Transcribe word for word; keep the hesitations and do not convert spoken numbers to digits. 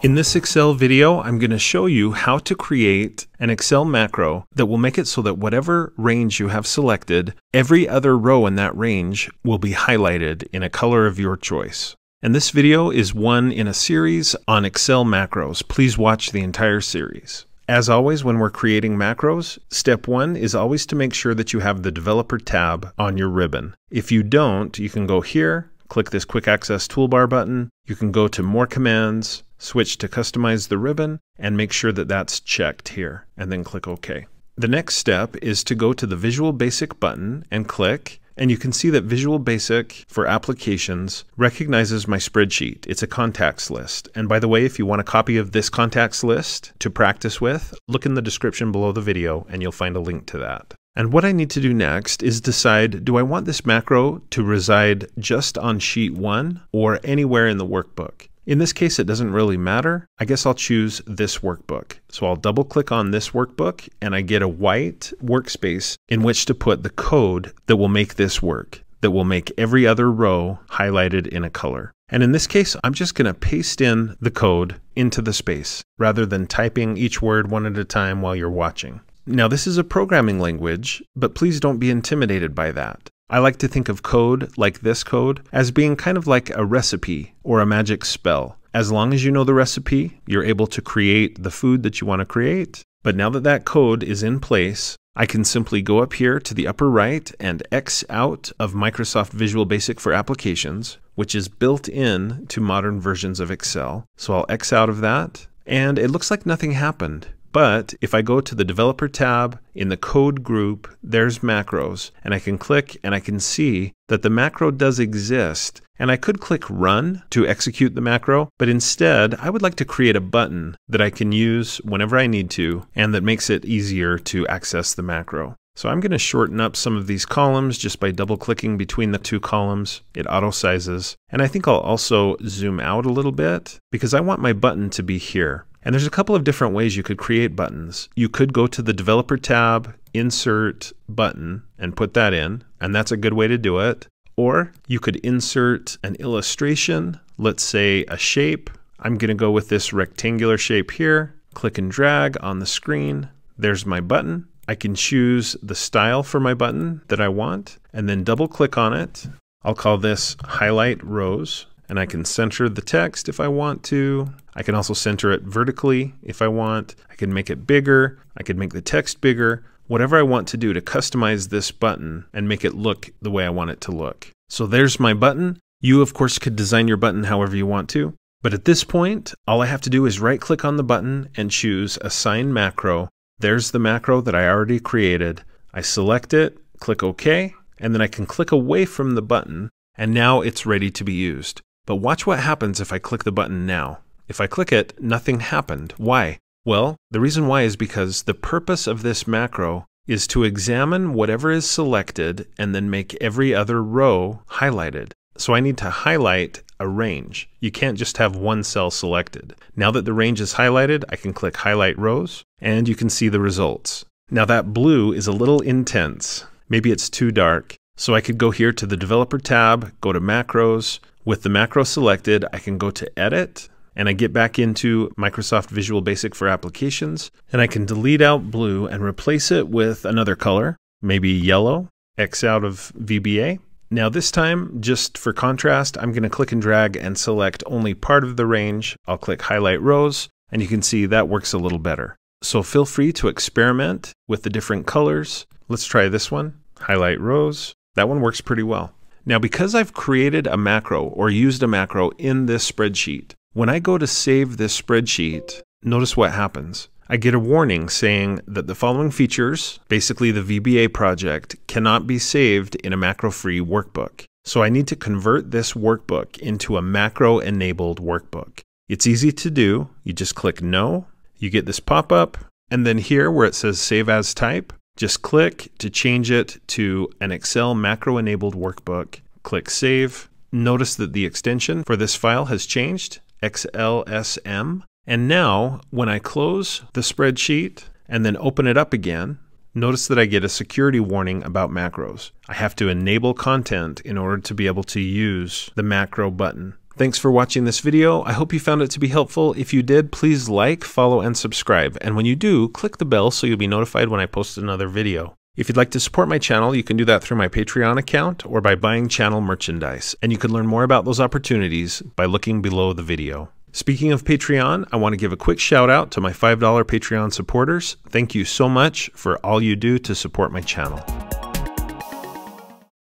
In this Excel video, I'm going to show you how to create an Excel macro that will make it so that whatever range you have selected, every other row in that range will be highlighted in a color of your choice. And this video is one in a series on Excel macros. Please watch the entire series. As always, when we're creating macros, step one is always to make sure that you have the developer tab on your ribbon. If you don't, you can go here, click this quick access toolbar button. You can go to more commands, switch to customize the ribbon, and make sure that that's checked here, and then click OK. The next step is to go to the Visual Basic button and click, and you can see that Visual Basic for Applications recognizes my spreadsheet. It's a contacts list. And by the way, if you want a copy of this contacts list to practice with, look in the description below the video and you'll find a link to that. And what I need to do next is decide, do I want this macro to reside just on sheet one or anywhere in the workbook? In this case, it doesn't really matter. I guess I'll choose this workbook. So I'll double click on this workbook and I get a white workspace in which to put the code that will make this work, that will make every other row highlighted in a color. And in this case, I'm just going to paste in the code into the space rather than typing each word one at a time while you're watching. Now, this is a programming language, but please don't be intimidated by that. I like to think of code, like this code, as being kind of like a recipe or a magic spell. As long as you know the recipe, you're able to create the food that you want to create. But now that that code is in place, I can simply go up here to the upper right and X out of Microsoft Visual Basic for Applications, which is built in to modern versions of Excel. So I'll X out of that, and it looks like nothing happened. But if I go to the Developer tab, in the Code group, there's Macros, and I can click and I can see that the macro does exist, and I could click Run to execute the macro, but instead I would like to create a button that I can use whenever I need to, and that makes it easier to access the macro. So I'm going to shorten up some of these columns just by double-clicking between the two columns. It auto-sizes, and I think I'll also zoom out a little bit because I want my button to be here. And there's a couple of different ways you could create buttons. You could go to the Developer tab, Insert Button, and put that in, and that's a good way to do it. Or you could insert an illustration, let's say a shape. I'm going to go with this rectangular shape here. Click and drag on the screen. There's my button. I can choose the style for my button that I want, and then double-click on it. I'll call this Highlight Rows. And I can center the text if I want to. I can also center it vertically if I want. I can make it bigger. I can make the text bigger. Whatever I want to do to customize this button and make it look the way I want it to look. So there's my button. You, of course, could design your button however you want to. But at this point, all I have to do is right-click on the button and choose Assign Macro. There's the macro that I already created. I select it, click OK, and then I can click away from the button, and now it's ready to be used. But watch what happens if I click the button now. If I click it, nothing happened. Why? Well, the reason why is because the purpose of this macro is to examine whatever is selected and then make every other row highlighted. So I need to highlight a range. You can't just have one cell selected. Now that the range is highlighted, I can click Highlight Rows, and you can see the results. Now that blue is a little intense. Maybe it's too dark. So I could go here to the Developer tab, go to Macros. With the macro selected, I can go to Edit, and I get back into Microsoft Visual Basic for Applications, and I can delete out blue and replace it with another color, maybe yellow, X out of V B A. Now this time, just for contrast, I'm going to click and drag and select only part of the range. I'll click Highlight Rows, and you can see that works a little better. So feel free to experiment with the different colors. Let's try this one, Highlight Rows. That one works pretty well. Now, because I've created a macro or used a macro in this spreadsheet, when I go to save this spreadsheet, notice what happens. I get a warning saying that the following features, basically the V B A project, cannot be saved in a macro-free workbook. So I need to convert this workbook into a macro-enabled workbook. It's easy to do. You just click No, you get this pop-up, and then here where it says Save As Type, just click to change it to an Excel macro-enabled workbook. Click Save. Notice that the extension for this file has changed, X L S M. And now, when I close the spreadsheet and then open it up again, notice that I get a security warning about macros. I have to enable content in order to be able to use the macro button. Thanks for watching this video. I hope you found it to be helpful. If you did, please like, follow, and subscribe. And when you do, click the bell so you'll be notified when I post another video. If you'd like to support my channel, you can do that through my Patreon account or by buying channel merchandise. And you can learn more about those opportunities by looking below the video. Speaking of Patreon, I want to give a quick shout out to my five dollar Patreon supporters. Thank you so much for all you do to support my channel.